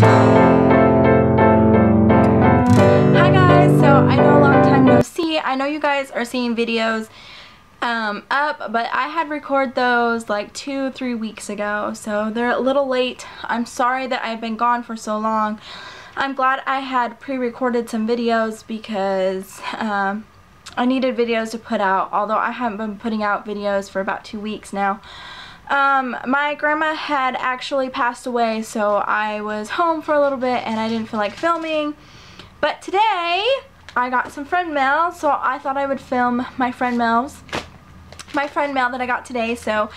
Hi guys, so I know a long time no see. I know you guys are seeing videos up, but I had recorded those like 2-3 weeks ago, so they're a little late. I'm sorry that I've been gone for so long. I'm glad I had pre-recorded some videos because I needed videos to put out, although I haven't been putting out videos for about 2 weeks now. My grandma had actually passed away, so I was home for a little bit and I didn't feel like filming. But today I got some friend mail, so I thought I would film my friend mails. My friend mail that I got today, so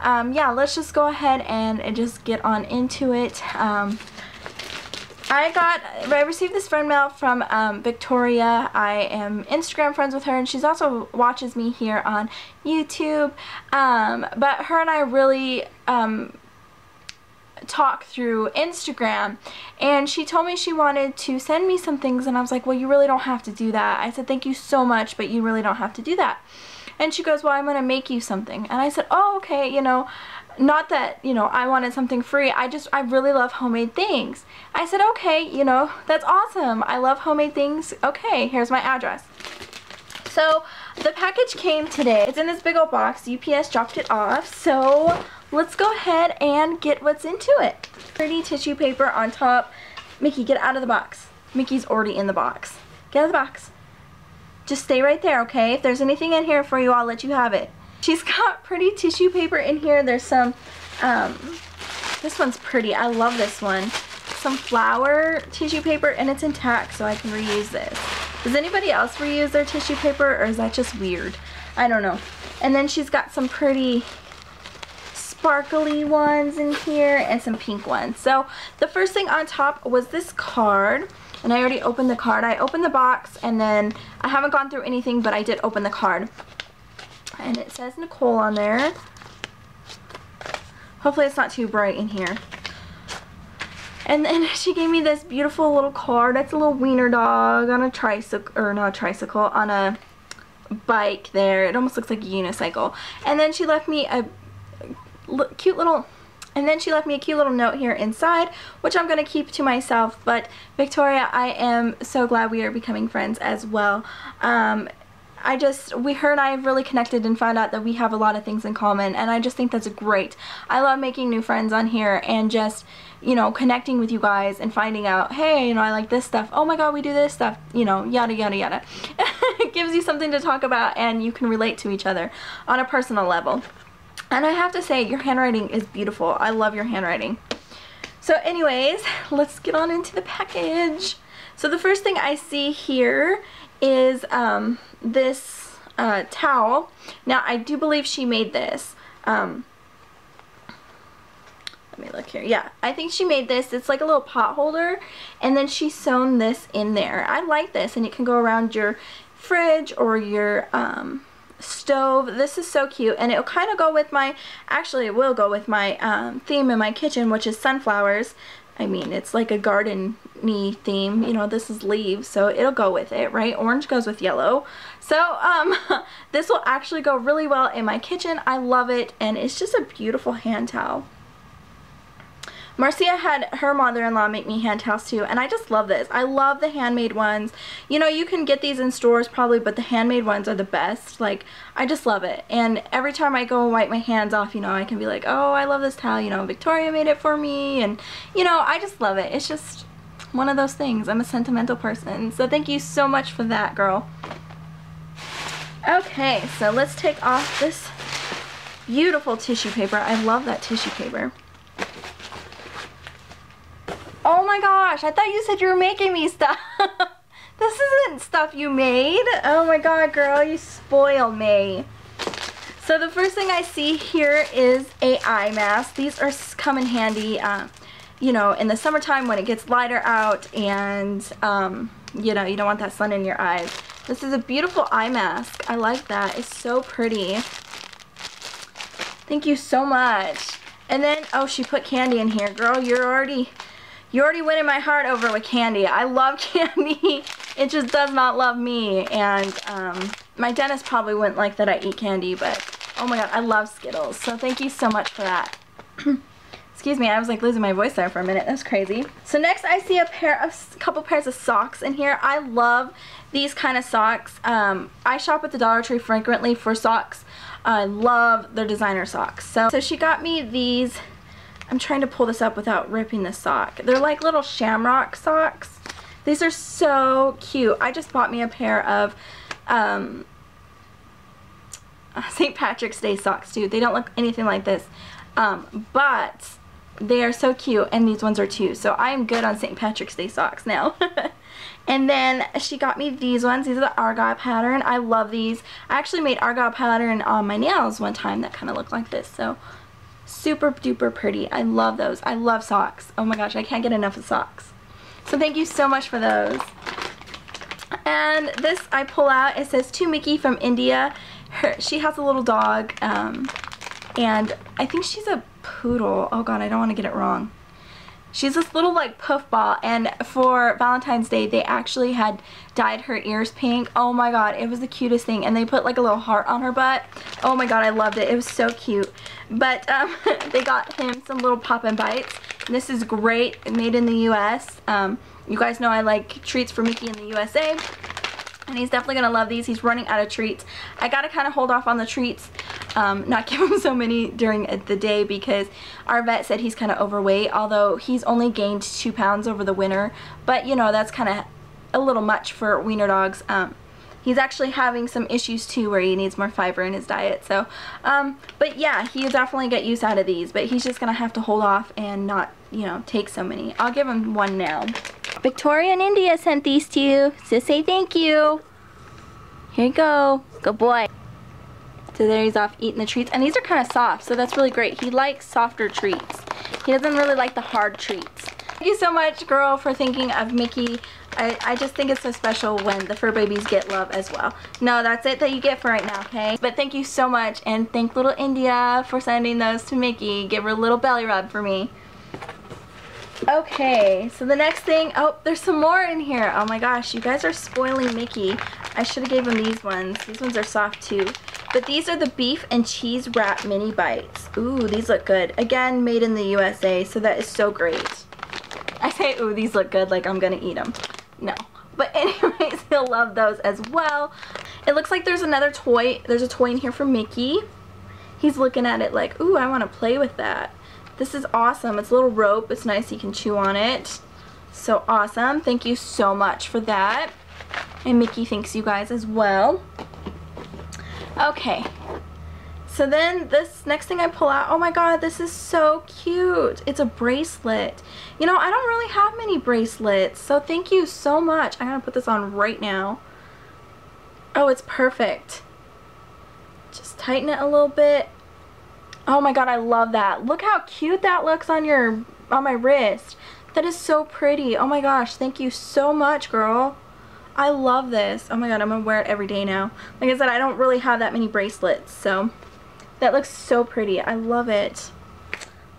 yeah, let's just go ahead and just get on into it. I received this friend mail from Victoria. I am Instagram friends with her, and she's also watches me here on YouTube. But her and I really talk through Instagram, and she told me she wanted to send me some things, and I was like, well, you really don't have to do that. I said, thank you so much, but you really don't have to do that. And she goes, well, I'm going to make you something. And I said, oh, okay, you know, not that, you know, I wanted something free. I really love homemade things. I said, okay, you know, that's awesome. I love homemade things. Okay, here's my address. So the package came today. It's in this big old box. UPS dropped it off. So let's go ahead and get what's into it. Pretty tissue paper on top. Mickey, get out of the box. Mickey's already in the box. Get out of the box. Just stay right there, okay? If there's anything in here for you, I'll let you have it. She's got pretty tissue paper in here. There's some, this one's pretty. I love this one. Some flower tissue paper, and it's intact, so I can reuse this. Does anybody else reuse their tissue paper, or is that just weird? I don't know. And then she's got some pretty sparkly ones in here and some pink ones. So the first thing on top was this card. And I already opened the card. I opened the box, and then I haven't gone through anything, but I did open the card. And it says Nicole on there. Hopefully it's not too bright in here. And then she gave me this beautiful little card. That's a little wiener dog on a tricycle, or not a tricycle, on a bike there. It almost looks like a unicycle. And then she left me a cute little... And then she left me a cute little note here inside, which I'm going to keep to myself. But Victoria, I am so glad we are becoming friends as well. Her and I have really connected and found out that we have a lot of things in common. And I just think that's great. I love making new friends on here and just, you know, connecting with you guys and finding out, hey, you know, I like this stuff. Oh my God, we do this stuff. You know, yada, yada, yada. It gives you something to talk about, and you can relate to each other on a personal level. And I have to say, your handwriting is beautiful. I love your handwriting. So anyways, let's get on into the package. So the first thing I see here is this towel. Now, I do believe she made this. Let me look here. Yeah, I think she made this. It's like a little pot holder, and then she sewn this in there. I like this, and it can go around your fridge or your... stove. This is so cute, and it'll kind of go with my, actually it will go with my theme in my kitchen, which is sunflowers. I mean, it's like a garden-y theme, you know, this is leaves, so it'll go with it, right? Orange goes with yellow. So this will actually go really well in my kitchen. I love it, and it's just a beautiful hand towel. Marcia had her mother-in-law make me hand towels too, and I just love this. I love the handmade ones. You know, you can get these in stores probably, but the handmade ones are the best. Like, I just love it. And every time I go and wipe my hands off, you know, I can be like, oh, I love this towel. You know, Victoria made it for me. And, you know, I just love it. It's just one of those things. I'm a sentimental person. So thank you so much for that, girl. Okay, so let's take off this beautiful tissue paper. I love that tissue paper. Oh my gosh, I thought you said you were making me stuff. This isn't stuff you made. Oh my God, girl, you spoiled me. So the first thing I see here is an eye mask. These are come in handy, you know, in the summertime when it gets lighter out and, you know, you don't want that sun in your eyes. This is a beautiful eye mask. I like that. It's so pretty. Thank you so much. And then, oh, she put candy in here. Girl, You already winning my heart over with candy. I love candy. It just does not love me. And my dentist probably wouldn't like that I eat candy, but oh my God, I love Skittles. So thank you so much for that. Excuse me, I was like losing my voice there for a minute. That's crazy. So next I see a couple pairs of socks in here. I love these kind of socks. I shop at the Dollar Tree frequently for socks. I love their designer socks. So she got me these. I'm trying to pull this up without ripping the sock. They're like little shamrock socks. These are so cute. I just bought me a pair of St. Patrick's Day socks too. They don't look anything like this, but they are so cute, and these ones are too. So I am good on St. Patrick's Day socks now. And then she got me these ones. These are the Argyle pattern. I love these. I actually made Argyle pattern on my nails one time that kind of looked like this. So super duper pretty. I love those. I love socks. Oh my gosh, I can't get enough of socks. So thank you so much for those. And this I pull out. It says to Mickey from India. She has a little dog, and I think she's a poodle. Oh god, I don't want to get it wrong. She's this little like puff ball, and for Valentine's Day they actually had dyed her ears pink. Oh my god, it was the cutest thing, and they put like a little heart on her butt. Oh my god, I loved it. It was so cute. But they got him some little Poppin' Bites. This is great, made in the U.S. You guys know I like treats for Mickey in the USA, and he's definitely going to love these. He's running out of treats. I got to kind of hold off on the treats, not give him so many during the day, because our vet said he's kind of overweight, although he's only gained 2 pounds over the winter. But, you know, that's kind of a little much for wiener dogs. He's actually having some issues too where he needs more fiber in his diet. So, but yeah, he'll definitely get use out of these, but he's just going to have to hold off and not, you know, take so many. I'll give him one now. Victoria in India sent these to you, so say thank you. Here you go. Good boy. So there he's off eating the treats. And these are kind of soft, so that's really great. He likes softer treats. He doesn't really like the hard treats. Thank you so much, girl, for thinking of Mickey. I just think it's so special when the fur babies get love as well. No, that's it that you get for right now, okay? But thank you so much, and thank little India for sending those to Mickey. Give her a little belly rub for me. Okay, so the next thing, oh, there's some more in here. Oh my gosh, you guys are spoiling Mickey. I should have gave him these ones. These ones are soft too. But these are the beef and cheese wrap mini bites. Ooh, these look good. Again, made in the USA, so that is so great. I say, ooh, these look good, like I'm gonna eat them. No. But anyways, he'll love those as well. It looks like there's another toy. There's a toy in here for Mickey. He's looking at it like, ooh, I want to play with that. This is awesome. It's a little rope. It's nice. You can chew on it. So awesome. Thank you so much for that. And Mickey thanks you guys as well. Okay. So then this next thing I pull out, oh my god, this is so cute. It's a bracelet. You know, I don't really have many bracelets, so thank you so much. I'm going to put this on right now. Oh, it's perfect. Just tighten it a little bit. Oh my god, I love that. Look how cute that looks on my wrist. That is so pretty. Oh my gosh, thank you so much, girl. I love this. Oh my god, I'm gonna wear it every day now. Like I said, I don't really have that many bracelets, so that looks so pretty. I love it.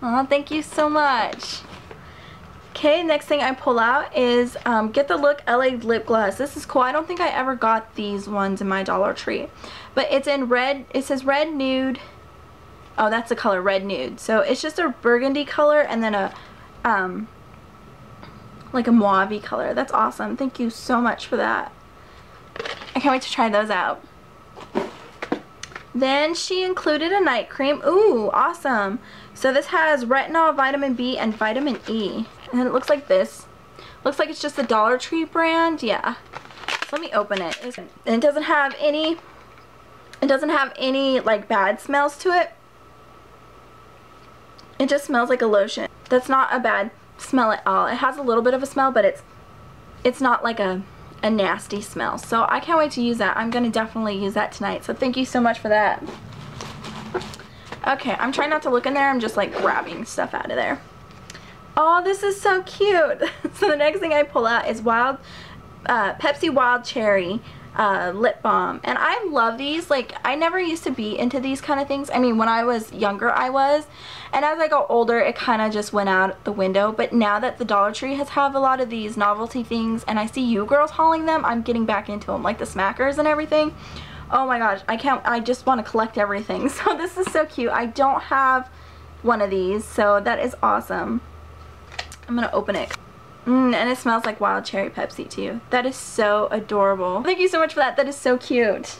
Aw, thank you so much. Okay, next thing I pull out is Get the Look LA Lip Gloss. This is cool. I don't think I ever got these ones in my Dollar Tree. But it's in red. It says red nude. Oh, that's the color, red nude. So it's just a burgundy color and then a, like a mauve color. That's awesome. Thank you so much for that. I can't wait to try those out. Then she included a night cream. Ooh, awesome. So this has retinol, vitamin B, and vitamin E. And then it looks like this. Looks like it's just the Dollar Tree brand. Yeah. So let me open it. And it doesn't have any, like bad smells to it. It just smells like a lotion. That's not a bad smell at all. It has a little bit of a smell, but it's not like a nasty smell. So I can't wait to use that. I'm going to definitely use that tonight. So thank you so much for that. Okay, I'm trying not to look in there. I'm just like grabbing stuff out of there. Oh, this is so cute. So the next thing I pull out is Pepsi Wild Cherry lip balm, and I love these. Like, I never used to be into these kind of things. I mean, when I was younger I was, and as I got older it kind of just went out the window. But now that the Dollar Tree has a lot of these novelty things, and I see you girls hauling them, I'm getting back into them, like the Smackers and everything. Oh my gosh, I just want to collect everything. So this is so cute. I don't have one of these, so that is awesome. I'm gonna open it. And it smells like wild cherry Pepsi too. That is so adorable. Thank you so much for that. That is so cute.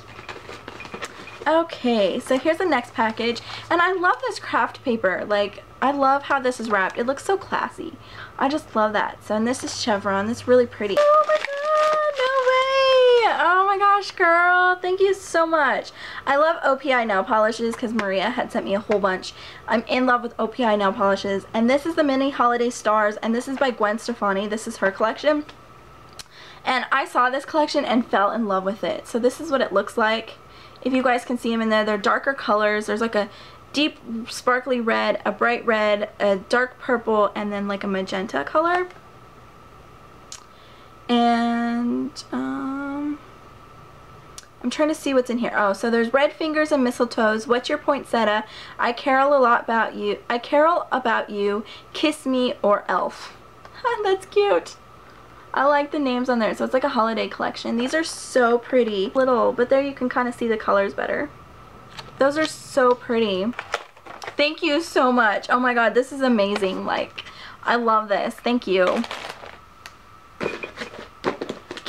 Okay, so here's the next package, and I love this craft paper. Like, I love how this is wrapped. It looks so classy. I just love that. So, and this is chevron. That's really pretty. Oh my god, no way. Oh my gosh, girl, thank you so much. I love OPI nail polishes because Maria had sent me a whole bunch. I'm in love with OPI nail polishes, and this is the mini holiday stars, and this is by Gwen Stefani. This is her collection, and I saw this collection and fell in love with it. So this is what it looks like. If you guys can see them in there, they're darker colors. There's like a deep sparkly red, a bright red, a dark purple, and then like a magenta color. And I'm trying to see what's in here. Oh, so there's red fingers and mistletoes. What's your poinsettia? I carol a lot about you. I carol about you. Kiss me or elf. That's cute. I like the names on there, so it's like a holiday collection. These are so pretty. Little, but there you can kind of see the colors better. Those are so pretty. Thank you so much. Oh my god, this is amazing. Like, I love this. Thank you.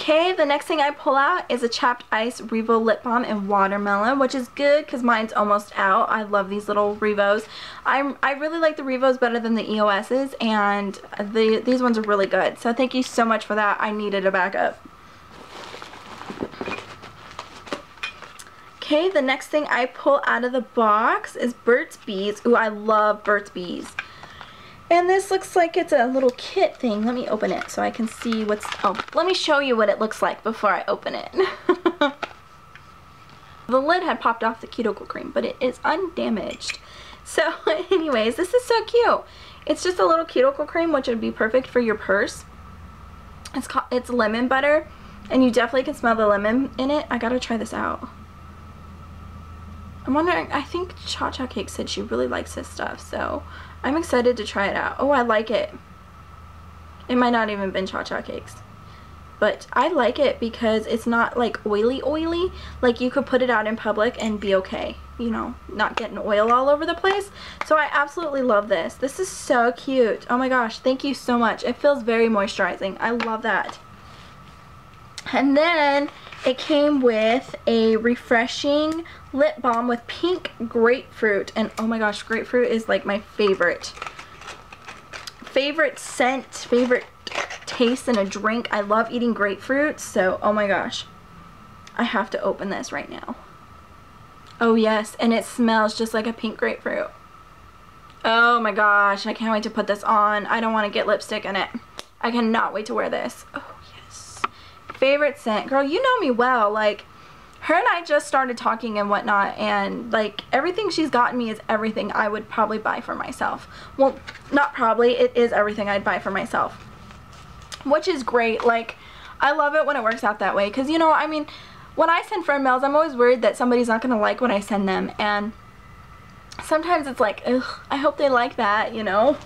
Okay, the next thing I pull out is a Chapped Ice Revo Lip Balm in Watermelon, which is good because mine's almost out. I love these little Revos. I really like the Revos better than the EOS's, and these ones are really good. So thank you so much for that. I needed a backup. Okay, the next thing I pull out of the box is Burt's Bees. Ooh, I love Burt's Bees. And this looks like it's a little kit thing. Let me open it so I can see what's... Oh, let me show you what it looks like before I open it. The lid had popped off the cuticle cream, but it is undamaged. So anyways, this is so cute. It's just a little cuticle cream, which would be perfect for your purse. It's lemon butter, and you definitely can smell the lemon in it. I gotta try this out. I'm wondering, I think Cha Cha Cake said she really likes this stuff, so I'm excited to try it out. Oh, I like it. It might not even been Cha Cha Cakes, but I like it because it's not like oily. Like, you could put it out in public and be okay, you know, not getting oil all over the place. So I absolutely love this. This is so cute. Oh my gosh, thank you so much. It feels very moisturizing. I love that. And then it came with a refreshing lip balm with pink grapefruit, and oh my gosh, grapefruit is like my favorite scent, favorite taste in a drink. I love eating grapefruit, so oh my gosh, I have to open this right now. Oh yes, and it smells just like a pink grapefruit. Oh my gosh, I can't wait to put this on. I don't want to get lipstick in it. I cannot wait to wear this. Oh, favorite scent. Girl, you know me well. Like, her and I just started talking and whatnot, and like, everything she's gotten me is everything I would probably buy for myself. Well, not probably, it is everything I'd buy for myself, which is great. Like, I love it when it works out that way, because, you know, I mean, when I send friend mails, I'm always worried that somebody's not gonna like what I send them, and sometimes it's like, ugh, I hope they like that, you know.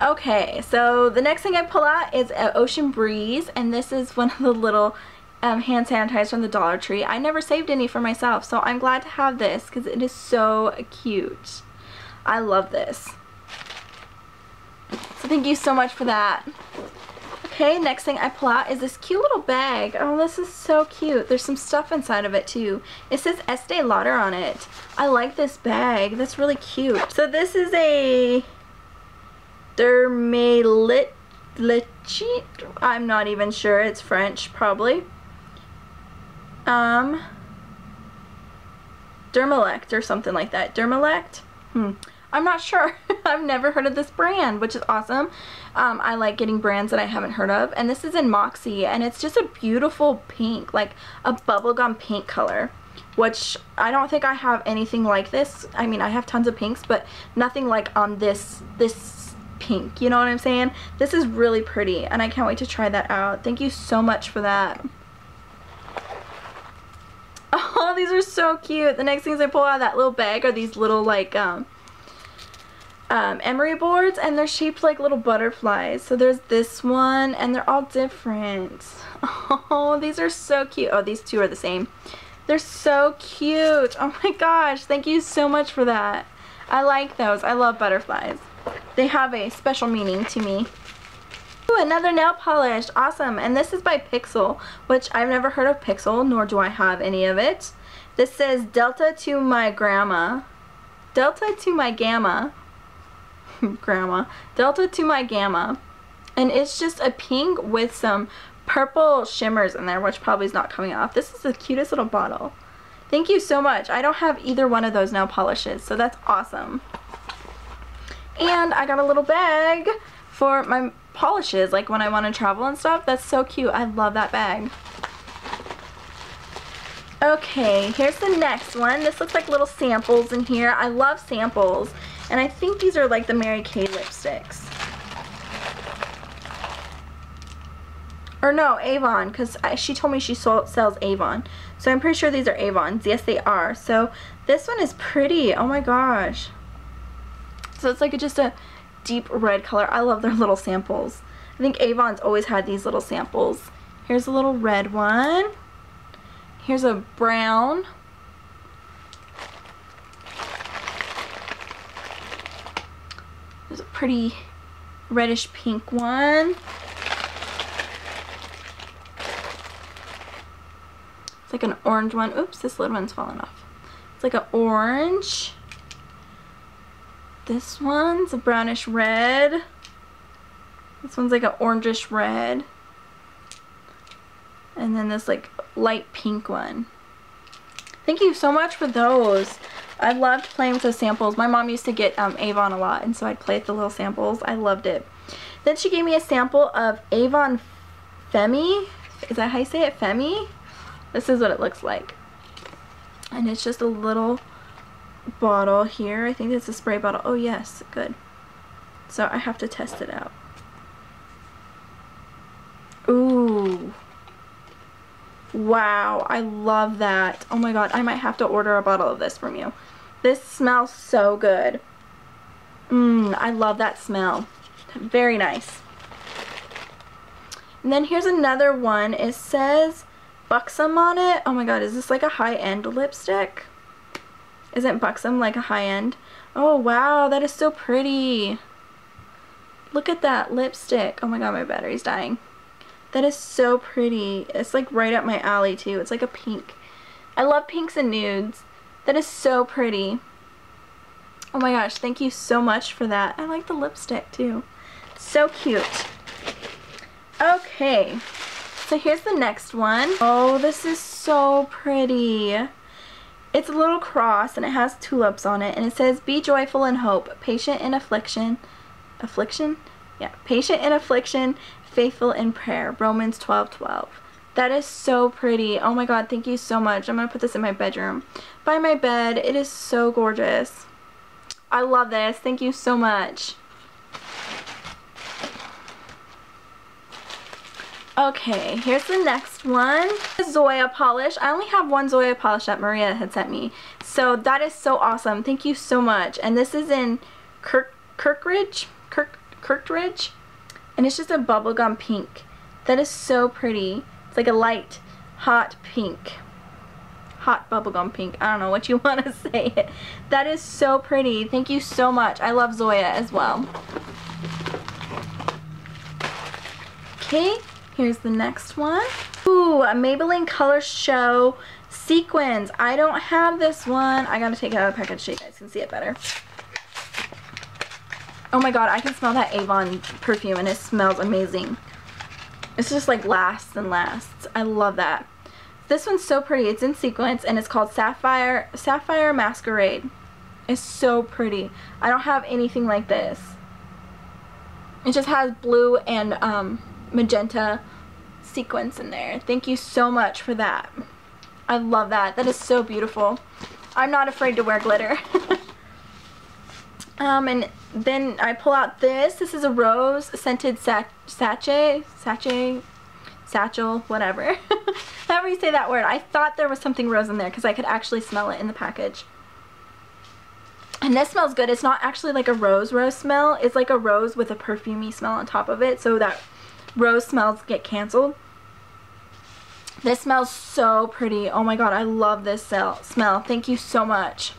Okay, so the next thing I pull out is Ocean Breeze, and this is one of the little hand sanitizers from the Dollar Tree. I never saved any for myself, so I'm glad to have this because it is so cute. I love this. So thank you so much for that. Okay, next thing I pull out is this cute little bag. Oh, this is so cute. There's some stuff inside of it too. It says Estee Lauder on it. I like this bag. That's really cute. So this is a... Dermalect, I'm not even sure, it's French probably. Dermalect or something like that. Dermalect? I'm not sure. I've never heard of this brand, which is awesome. I like getting brands that I haven't heard of, and this is in Moxie, and it's just a beautiful pink, like a bubblegum pink color, which I don't think I have anything like this. I mean, I have tons of pinks, but nothing like on this pink, you know what I'm saying? This is really pretty, and I can't wait to try that out. Thank you so much for that. Oh, these are so cute. The next things I pull out of that little bag are these little like emery boards, and they're shaped like little butterflies. So there's this one, and they're all different. Oh, these are so cute. Oh, these two are the same. They're so cute. Oh my gosh, thank you so much for that. I like those. I love butterflies. They have a special meaning to me. Ooh, another nail polish. Awesome. And this is by Pixel, which I've never heard of Pixel, nor do I have any of it. This says Delta to my grandma. Delta to my gamma. Grandma. Delta to my gamma. And it's just a pink with some purple shimmers in there, which probably is not coming off. This is the cutest little bottle. Thank you so much. I don't have either one of those nail polishes, so that's awesome. And I got a little bag for my polishes, like when I want to travel and stuff. That's so cute. I love that bag. Okay, here's the next one. This looks like little samples in here. I love samples. And I think these are like the Mary Kay lipsticks. Or no, Avon, because she told me she sells Avon. So I'm pretty sure these are Avons. Yes, they are. So this one is pretty. Oh my gosh. So it's like just a deep red color. I love their little samples. I think Avon's always had these little samples. Here's a little red one. Here's a brown. There's a pretty reddish pink one. Like an orange one. Oops, this lid one's fallen off. It's like an orange. This one's a brownish red. This one's like an orangish red. And then this like light pink one. Thank you so much for those. I loved playing with those samples. My mom used to get Avon a lot, and so I'd play with the little samples. I loved it. Then she gave me a sample of Avon Femi. Is that how you say it? Femi? This is what it looks like. And it's just a little bottle here. I think it's a spray bottle. Oh yes, good. So I have to test it out. Ooh. Wow, I love that. Oh my god, I might have to order a bottle of this from you. This smells so good. Mmm, I love that smell. Very nice. And then here's another one. It says Buxom on it. Oh my god, is this like a high-end lipstick? Isn't Buxom like a high-end? Oh wow, that is so pretty. Look at that lipstick. Oh my god, my battery's dying. That is so pretty. It's like right up my alley too. It's like a pink. I love pinks and nudes. That is so pretty. Oh my gosh, thank you so much for that. I like the lipstick too. So cute. Okay. So here's the next one. Oh, this is so pretty. It's a little cross and it has tulips on it, and it says be joyful in hope, patient in affliction. Affliction? Yeah, patient in affliction, faithful in prayer. Romans 12:12. That is so pretty. Oh my god, thank you so much. I'm gonna put this in my bedroom. By my bed. It is so gorgeous. I love this. Thank you so much. Okay, here's the next one. The Zoya polish. I only have one Zoya polish that Maria had sent me. So that is so awesome. Thank you so much. And this is in Kirkridge. And it's just a bubblegum pink. That is so pretty. It's like a light, hot pink. Hot bubblegum pink. I don't know what you want to say it. That is so pretty. Thank you so much. I love Zoya as well. Okay. Here's the next one. Ooh, a Maybelline Color Show sequins. I don't have this one. I gotta take it out of the package so you guys can see it better. Oh my god, I can smell that Avon perfume and it smells amazing. It's just like lasts and lasts. I love that. This one's so pretty. It's in sequins and it's called Sapphire Masquerade. It's so pretty. I don't have anything like this. It just has blue and magenta sequence in there. Thank you so much for that. I love that. That is so beautiful. I'm not afraid to wear glitter. And then I pull out this. This is a rose scented satchel, whatever. However you say that word. I thought there was something rose in there because I could actually smell it in the package. And this smells good. It's not actually like a rose smell. It's like a rose with a perfumey smell on top of it, so that rose smells get canceled. This smells so pretty. Oh my god, I love this smell. Thank you so much.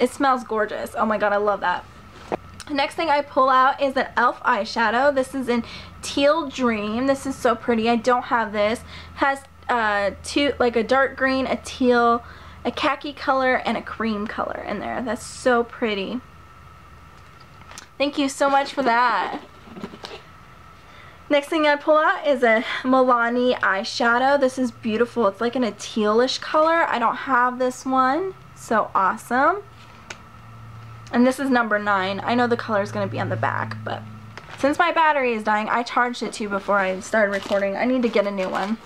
It smells gorgeous. Oh my god, I love that. Next thing I pull out is an e.l.f. eyeshadow. This is in Teal Dream. This is so pretty. I don't have this. Has two, like a dark green, a teal, a khaki color, and a cream color in there. That's so pretty. Thank you so much for that. Next thing I pull out is a Milani eyeshadow. This is beautiful. It's like in a tealish color. I don't have this one. So awesome. And this is number 9. I know the color is going to be on the back, but since my battery is dying, I charged it too before I started recording. I need to get a new one.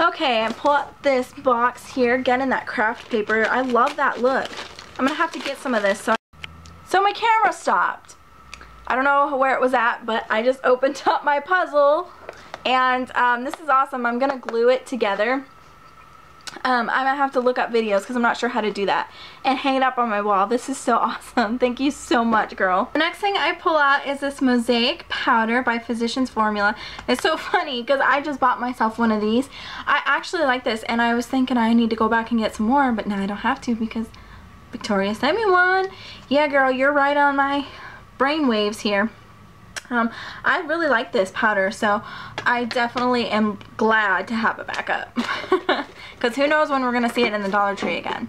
Okay, I pull out this box here, again in that craft paper. I love that look. I'm going to have to get some of this. So my camera stopped. I don't know where it was at, but I just opened up my puzzle, and this is awesome. I'm going to glue it together. I'm going to have to look up videos because I'm not sure how to do that, and hang it up on my wall. This is so awesome. Thank you so much, girl. The next thing I pull out is this mosaic powder by Physicians Formula. It's so funny because I just bought myself one of these. I actually like this, and I was thinking I need to go back and get some more, but now I don't have to because Victoria sent me one. Yeah, girl, you're right on my brainwaves here. I really like this powder, so I definitely am glad to have it back up because who knows when we're gonna see it in the Dollar Tree again.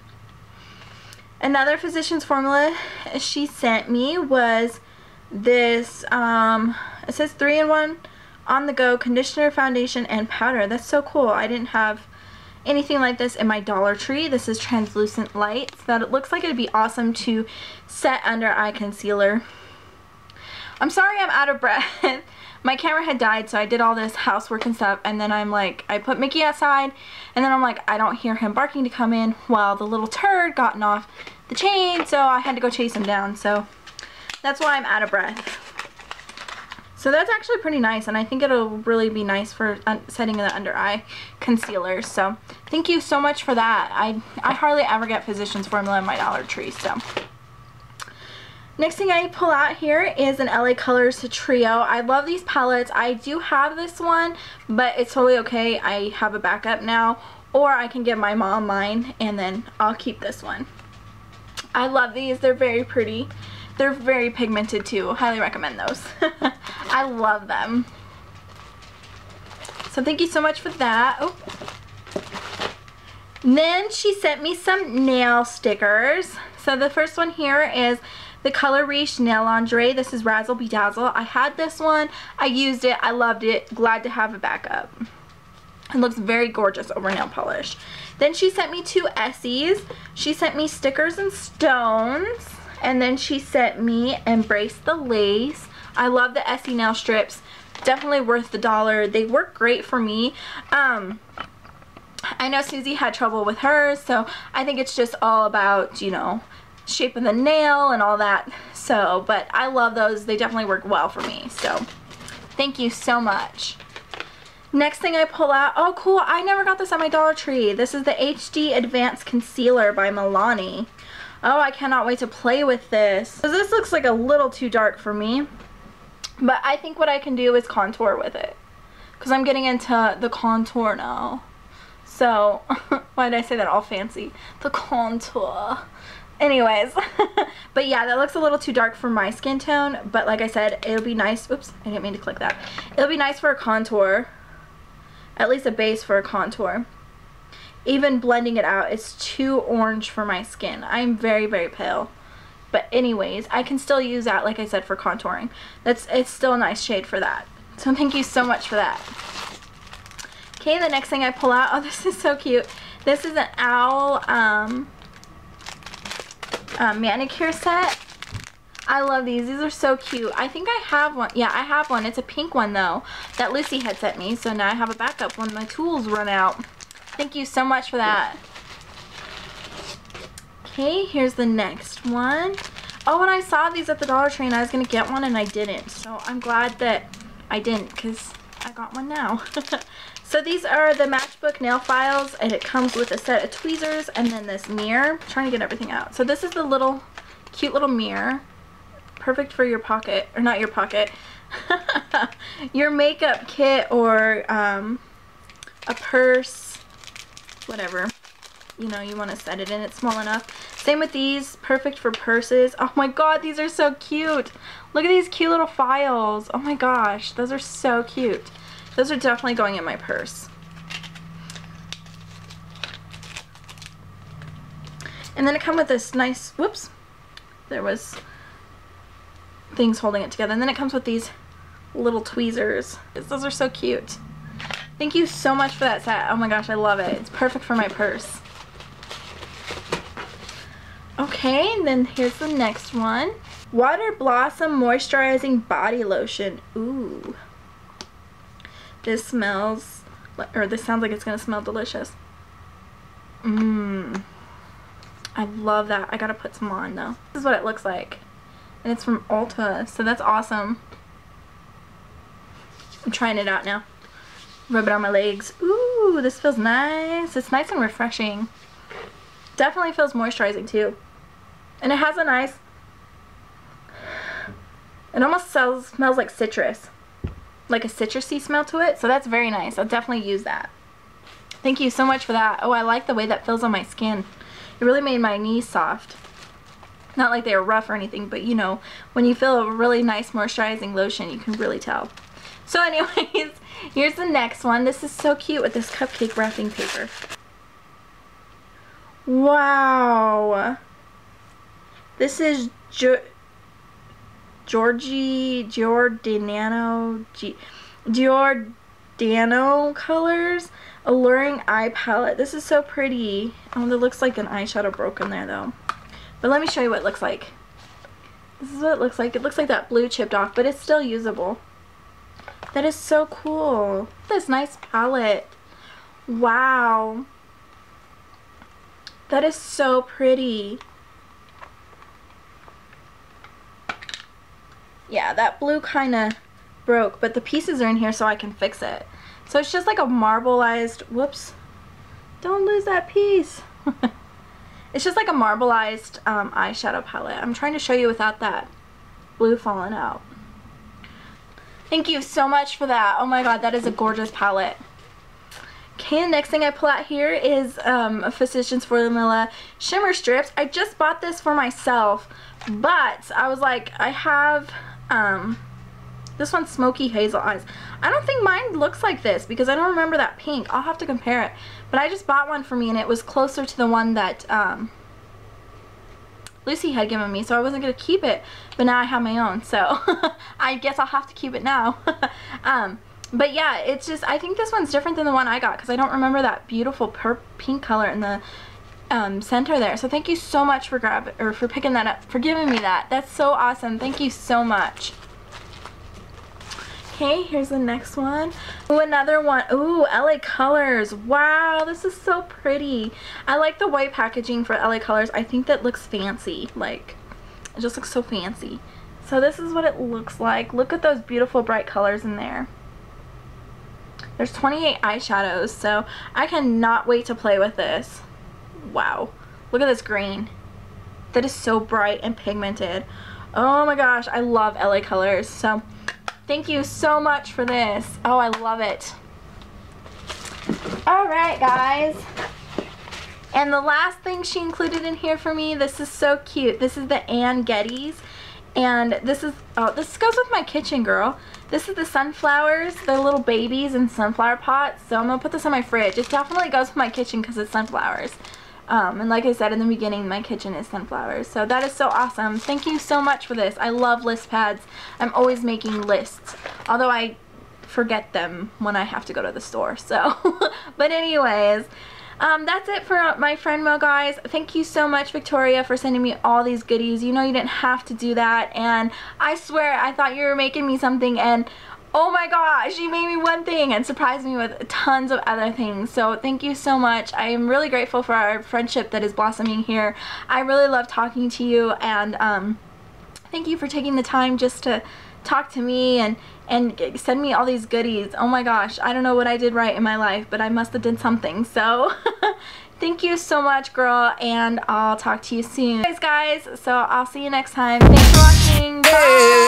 Another Physicians Formula she sent me was this, it says 3-in-1 on-the-go conditioner, foundation, and powder. That's so cool. I didn't have anything like this in my Dollar Tree. This is translucent light, so that it looks like it'd be awesome to set under eye concealer. I'm sorry I'm out of breath. My camera had died, so I did all this housework and stuff, and then I'm like, I put Mickey outside, and then I'm like, I don't hear him barking to come in. Well, the little turd gotten off the chain, so I had to go chase him down, so that's why I'm out of breath. So that's actually pretty nice, and I think it'll really be nice for setting the under eye concealer. So thank you so much for that. I hardly ever get Physicians Formula in my Dollar Tree, so. Next thing I pull out here is an LA Colors Trio. I love these palettes. I do have this one, but it's totally okay. I have a backup now, or I can give my mom mine, and then I'll keep this one. I love these. They're very pretty. They're very pigmented too. Highly recommend those. I love them. So thank you so much for that. Oh. Then she sent me some nail stickers. So the first one here is the Color Riche Nail Lingerie. This is Razzle Bedazzle. I had this one. I used it. I loved it. Glad to have it back up. It looks very gorgeous over nail polish. Then she sent me 2 Essies. She sent me Stickers and Stones. And then she sent me Embrace the Lace. I love the Essie nail strips. Definitely worth the dollar. They work great for me. I know Susie had trouble with hers, so I think it's just all about, you know, shape of the nail and all that. So, but I love those. They definitely work well for me. So, thank you so much. Next thing I pull out, oh cool, I never got this at my Dollar Tree. This is the HD Advanced Concealer by Milani. Oh, I cannot wait to play with this. So this looks like a little too dark for me, but I think what I can do is contour with it because I'm getting into the contour now. So, why did I say that all fancy? The contour. Anyways, but yeah, that looks a little too dark for my skin tone, but like I said, it'll be nice. Oops, I didn't mean to click that. It'll be nice for a contour, at least a base for a contour. Even blending it out, it's too orange for my skin. I'm very, very pale. But anyways, I can still use that, like I said, for contouring. It's still a nice shade for that. So thank you so much for that. Okay, the next thing I pull out, oh, this is so cute. This is an owl manicure set. I love these. These are so cute. I think I have one. Yeah, I have one. It's a pink one, though, that Lucy had sent me. So now I have a backup when my tools run out. Thank you so much for that. Okay, here's the next one. Oh, and I saw these at the Dollar Tree and I was going to get one and I didn't. So I'm glad that I didn't because I got one now. So these are the Matchbook nail files, and it comes with a set of tweezers and then this mirror. I'm trying to get everything out. So this is the little cute little mirror. Perfect for your pocket, or not your pocket, your makeup kit, or a purse. Whatever, you know, you want to set it in. It's small enough. Same with these, perfect for purses. Oh my god, these are so cute. Look at these cute little files. Oh my gosh, those are so cute. Those are definitely going in my purse. And then it comes with this nice, whoops, there was things holding it together. And then it comes with these little tweezers. Those are so cute. Thank you so much for that set. Oh my gosh, I love it. It's perfect for my purse. Okay, and then here's the next one. Water Blossom Moisturizing Body Lotion. Ooh. This smells, or this sounds like it's going to smell delicious. Mmm. I love that. I gotta put some on though. This is what it looks like. And it's from Ulta, so that's awesome. I'm trying it out now. Rub it on my legs. Ooh, this feels nice. It's nice and refreshing. Definitely feels moisturizing too. And it has a nice, it almost smells like citrus. Like a citrusy smell to it, so that's very nice. I'll definitely use that. Thank you so much for that. Oh, I like the way that feels on my skin. It really made my knees soft. Not like they were rough or anything, but you know, when you feel a really nice moisturizing lotion, you can really tell. So anyways, here's the next one. This is so cute with this cupcake wrapping paper. Wow. This is Giordano colors. Alluring eye palette. This is so pretty. Oh, it looks like an eyeshadow broke in there though. But let me show you what it looks like. This is what it looks like. It looks like that blue chipped off, but it's still usable. That is so cool. This nice palette. Wow. That is so pretty. Yeah, that blue kind of broke, but the pieces are in here so I can fix it. So it's just like a marbleized, whoops, don't lose that piece. It's just like a marbleized eyeshadow palette. I'm trying to show you without that blue falling out. Thank you so much for that. Oh my god, that is a gorgeous palette. Okay, the next thing I pull out here is a Physicians Formula Shimmer Strips. I just bought this for myself, but I was like, I have... this one's Smoky Hazel Eyes. I don't think mine looks like this because I don't remember that pink. I'll have to compare it. But I just bought one for me and it was closer to the one that Lucy had given me. So I wasn't going to keep it. But now I have my own. So I guess I'll have to keep it now. But yeah, it's just, I think this one's different than the one I got because I don't remember that beautiful pink color in the center there. So thank you so much for picking that up, for giving me that. That's so awesome. Thank you so much. Okay, here's the next one. Ooh, another one. Ooh, LA Colors. Wow, this is so pretty. I like the white packaging for LA Colors. I think that looks fancy. Like, it just looks so fancy. So this is what it looks like. Look at those beautiful bright colors in there. There's 28 eyeshadows, so I cannot wait to play with this. Wow. Look at this green. That is so bright and pigmented. Oh my gosh, I love LA Colors. So... thank you so much for this. Oh, I love it. Alright, guys. And the last thing she included in here for me, this is so cute. This is the Ann Geddes. And this is, oh, this goes with my kitchen, girl. This is the sunflowers. They're little babies in sunflower pots. So I'm going to put this on my fridge. It definitely goes with my kitchen because it's sunflowers. And like I said in the beginning, my kitchen is sunflowers. So that is so awesome. Thank you so much for this. I love list pads. I'm always making lists. Although I forget them when I have to go to the store. So, but anyways, that's it for my friend Mo, guys. Thank you so much, Victoria, for sending me all these goodies. You know you didn't have to do that. And I swear, I thought you were making me something and... oh my gosh, you made me one thing and surprised me with tons of other things. So thank you so much. I am really grateful for our friendship that is blossoming here. I really love talking to you and thank you for taking the time just to talk to me and send me all these goodies. Oh my gosh, I don't know what I did right in my life, but I must have done something. So thank you so much, girl, and I'll talk to you soon. Thanks, guys, so I'll see you next time. Thanks for watching. Bye.